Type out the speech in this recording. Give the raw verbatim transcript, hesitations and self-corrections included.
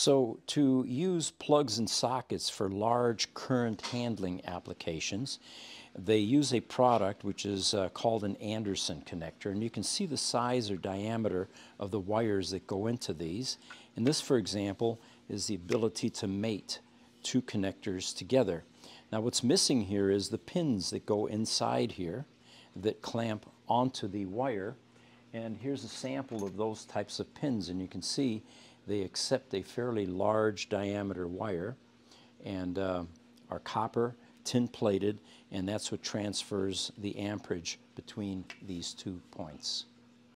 So to use plugs and sockets for large current handling applications, they use a product which is uh, called an Anderson connector, and you can see the size or diameter of the wires that go into these. And this, for example, is the ability to mate two connectors together. Now what's missing here is the pins that go inside here that clamp onto the wire, and here's a sample of those types of pins, and you can see they accept a fairly large diameter wire and uh, are copper, tin-plated, and that's what transfers the amperage between these two points.